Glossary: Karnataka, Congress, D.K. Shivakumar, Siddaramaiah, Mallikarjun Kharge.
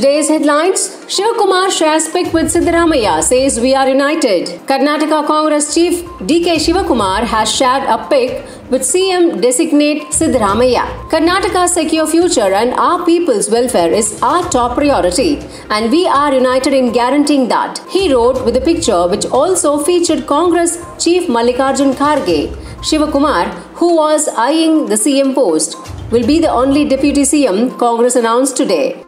Today's headlines, Shivakumar shares pic with Siddaramaiah, says we are united. Karnataka Congress Chief D.K. Shivakumar has shared a pic with CM designate Siddaramaiah. Karnataka's secure future and our people's welfare is our top priority, and we are united in guaranteeing that, he wrote with a picture which also featured Congress Chief Mallikarjun Kharge. Shivakumar, who was eyeing the CM post, will be the only deputy CM Congress announced today.